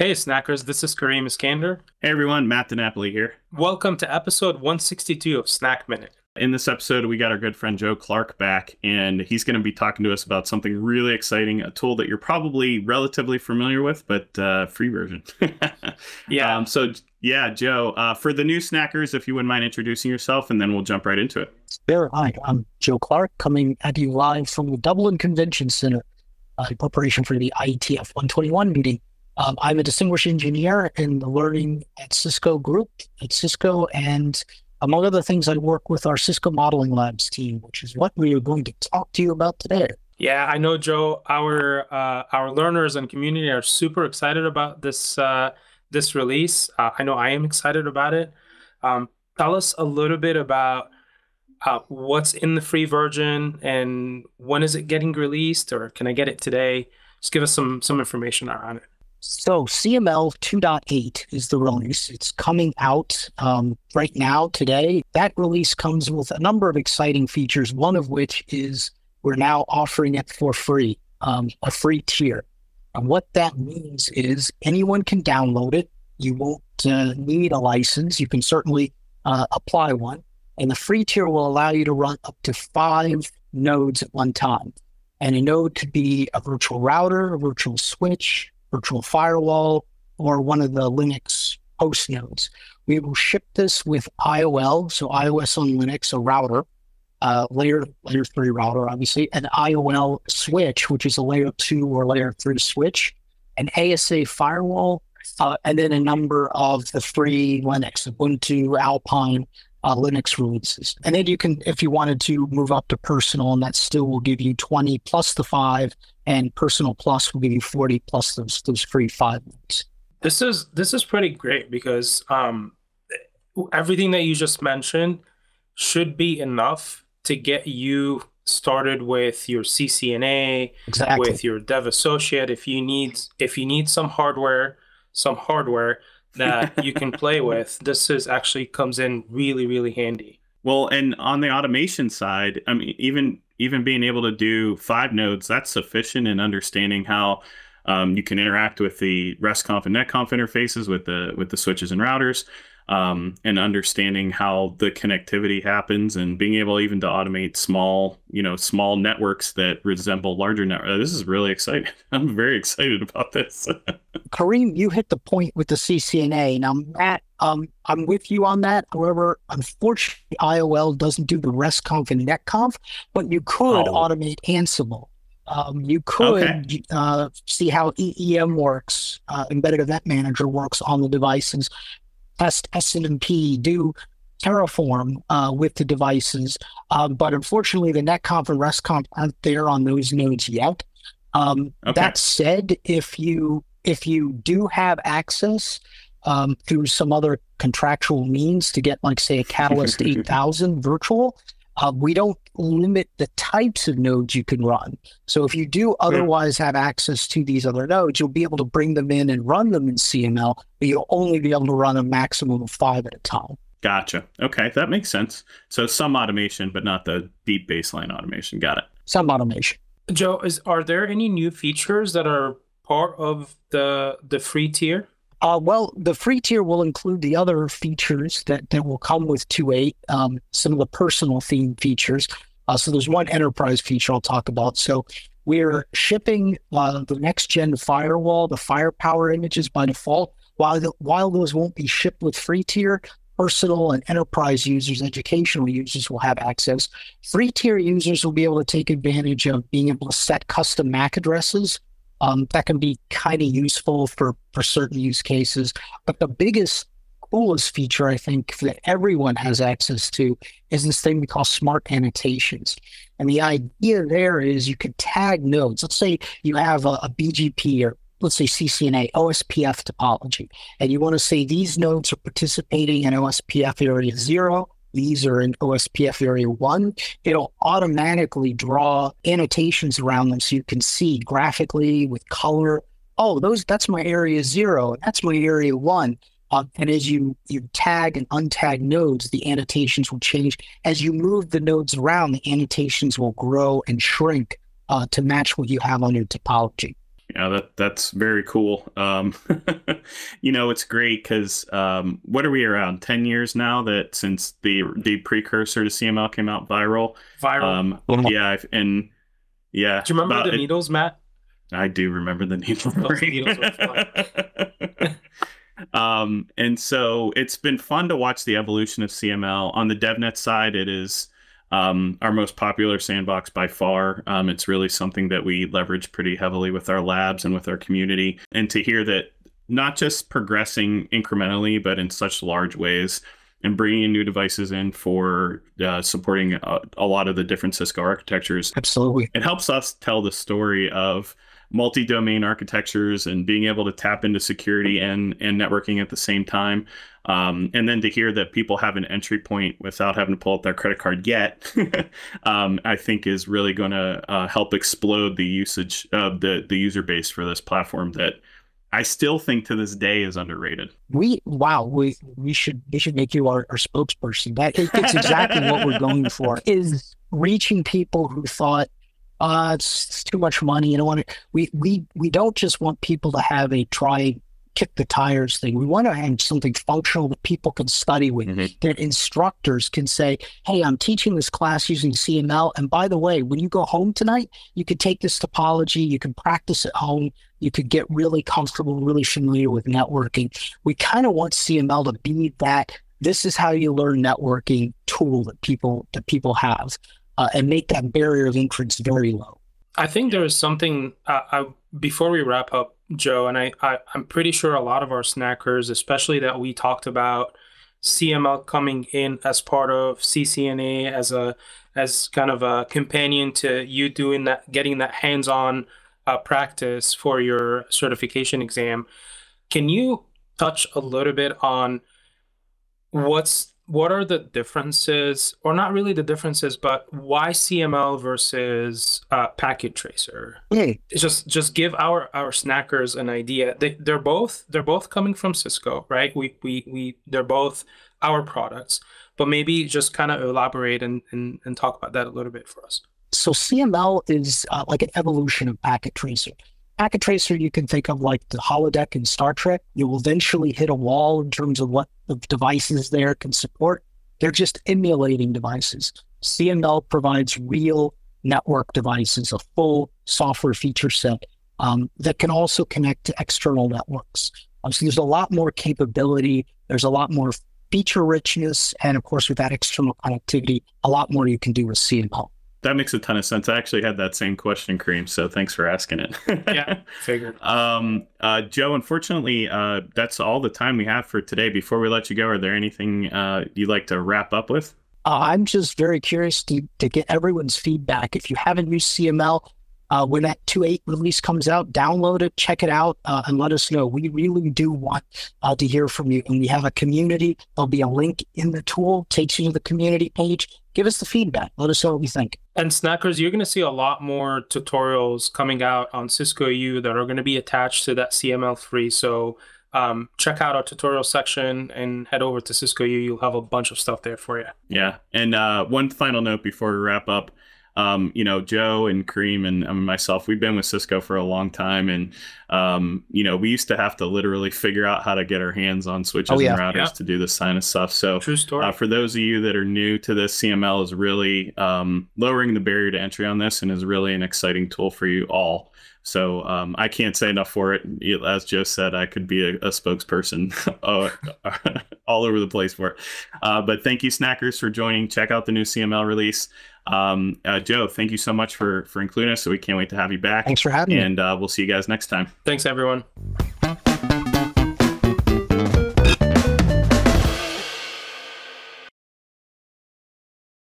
Hey Snackers, this is Kareem Iskander. Hey everyone, Matt DiNapoli here. Welcome to episode 162 of Snack Minute. In this episode, we got our good friend Joe Clark back, and he's going to be talking to us about something really exciting, a tool that you're probably relatively familiar with, but free version. Yeah. Joe, for the new Snackers, if you wouldn't mind introducing yourself, and then we'll jump right into it. Sure. Hi, I'm Joe Clark, coming at you live from the Dublin Convention Center in preparation for the IETF 121 meeting. I'm a distinguished engineer in the learning at Cisco group at Cisco, and among other things, I work with our Cisco Modeling Labs team, which is what we are going to talk to you about today. Yeah, I know, Joe. Our learners and community are super excited about this this release. I know I am excited about it. Tell us a little bit about what's in the free version and when is it getting released, or can I get it today? Just give us some information around it. So CML 2.8 is the release. It's coming out right now, today. That release comes with a number of exciting features, one of which is we're now offering it for free, a free tier. And what that means is anyone can download it. You won't need a license. You can certainly apply one. And the free tier will allow you to run up to 5 nodes at one time. And a node could be a virtual router, a virtual switch, virtual firewall, or one of the Linux host nodes. We will ship this with IOL, so iOS on Linux, a router, layer 3 router, obviously, an IOL switch, which is a layer 2 or layer 3 switch, an ASA firewall, and then a number of the free Linux, Ubuntu, Alpine, Linux releases. And then you can, if you wanted to, move up to personal, and that still will give you 20 plus the 5, and personal plus will give you 40 plus those free 5 minutes. This is pretty great because everything that you just mentioned should be enough to get you started with your CCNA, exactly, with your dev associate. If you need some hardware that you can play with, this is actually comes in really, really handy. Well, and on the automation side, I mean, even being able to do 5 nodes, that's sufficient in understanding how you can interact with the RESTConf and NetConf interfaces with the switches and routers, and understanding how the connectivity happens, and being able even to automate small networks that resemble larger networks. This is really exciting. I'm very excited about this. Kareem, you hit the point with the CCNA. Now, Matt, I'm with you on that. However, unfortunately, IOL doesn't do the RESTConf and NetConf, but you could automate Ansible. You could see how EEM works, Embedded Event Manager works on the devices, test SNMP, do Terraform with the devices. But unfortunately, the NetConf and RESTConf aren't there on those nodes yet. That said, if you do have access through some other contractual means to get, like, say, a Catalyst 8000 virtual, we don't limit the types of nodes you can run. So if you do otherwise have access to these other nodes, you'll be able to bring them in and run them in CML, but you'll only be able to run a maximum of 5 at a time. Gotcha. Okay, that makes sense. So some automation, but not the deep baseline automation. Got it. Some automation. Joe, are there any new features that are part of the free tier? Well, the free tier will include the other features that will come with 2.8, some of the personal theme features. So there's one enterprise feature I'll talk about. So we're shipping the next-gen firewall, the Firepower images by default. While those won't be shipped with free tier, personal and enterprise users, educational users will have access. Free tier users will be able to take advantage of being able to set custom MAC addresses. That can be kind of useful for certain use cases. But the biggest, coolest feature, I think, that everyone has access to is this thing we call smart annotations. And the idea there is you can tag nodes. Let's say you have a BGP, or let's say CCNA, OSPF topology, and you want to say these nodes are participating in OSPF area 0. These are in OSPF area 1, it'll automatically draw annotations around them so you can see graphically with color, that's my area 0, that's my area 1. And as you tag and untag nodes, the annotations will change. As you move the nodes around, the annotations will grow and shrink to match what you have on your topology. Yeah, that's very cool. You know, it's great because what are we around 10 years now that since the precursor to CML came out, Viral. Yeah, and do you remember the needles, Matt? I do remember the needle ring. And so it's been fun to watch the evolution of CML. On the DevNet side, it is our most popular sandbox by far. It's really something that we leverage pretty heavily with our labs and with our community. And to hear that not just progressing incrementally, but in such large ways and bringing in new devices in for supporting a lot of the different Cisco architectures. Absolutely. It helps us tell the story of multi-domain architectures and being able to tap into security and networking at the same time. And then to hear that people have an entry point without having to pull up their credit card yet, I think is really going to help explode the usage of the user base for this platform that I still think to this day is underrated. We should make you our spokesperson. That's exactly what we're going for, is reaching people who thought, it's too much money. You don't want to, we don't just want people to have a try, kick the tires thing. We want to have something functional that people can study with, that instructors can say, hey, I'm teaching this class using CML. And by the way, when you go home tonight, you could take this topology, you can practice at home, you could get really comfortable, really familiar with networking. We kind of want CML to be that, this is how you learn networking tool that people have. And make that barrier of entrance very low. I think there is something, before we wrap up, Joe, and I'm pretty sure a lot of our snackers, especially that we talked about CML coming in as part of CCNA as kind of a companion to you doing that, getting that hands-on practice for your certification exam. Can you touch a little bit on what are the differences, or not really the differences, but why CML versus Packet Tracer? Hey. Just give our snackers an idea. They're both coming from Cisco, right? They're both our products, but maybe just kind of elaborate and talk about that a little bit for us. So CML is like an evolution of Packet Tracer. Packet Tracer, you can think of like the holodeck in Star Trek. You will eventually hit a wall in terms of what the devices there can support. They're just emulating devices. CML provides real network devices, a full software feature set that can also connect to external networks. So there's a lot more capability. There's a lot more feature richness. And of course, with that external connectivity, a lot more you can do with CML. That makes a ton of sense. I actually had that same question, Kareem, so thanks for asking it. Yeah, figured. Joe, unfortunately, that's all the time we have for today. Before we let you go, are there anything you'd like to wrap up with? I'm just very curious to get everyone's feedback. If you haven't used CML, when that 2.8 release comes out, download it, check it out, and let us know. We really do want to hear from you. And we have a community. There'll be a link in the tool, takes you to the community page. Give us the feedback. Let us know what you think. And snackers, you're going to see a lot more tutorials coming out on Cisco U that are going to be attached to that CML free. So check out our tutorial section and head over to Cisco U. You'll have a bunch of stuff there for you. Yeah. And one final note before we wrap up. You know, Joe and Kareem and myself, we've been with Cisco for a long time. And, you know, we used to have to literally figure out how to get our hands on switches and routers to do this kind of stuff. So true story. For those of you that are new to this, CML is really lowering the barrier to entry on this and is really an exciting tool for you all. So I can't say enough for it. As Joe said, I could be a spokesperson all over the place for it. But thank you, snackers, for joining. Check out the new CML release. Joe, thank you so much for including us. So we can't wait to have you back. Thanks for having me. And we'll see you guys next time. Thanks, everyone.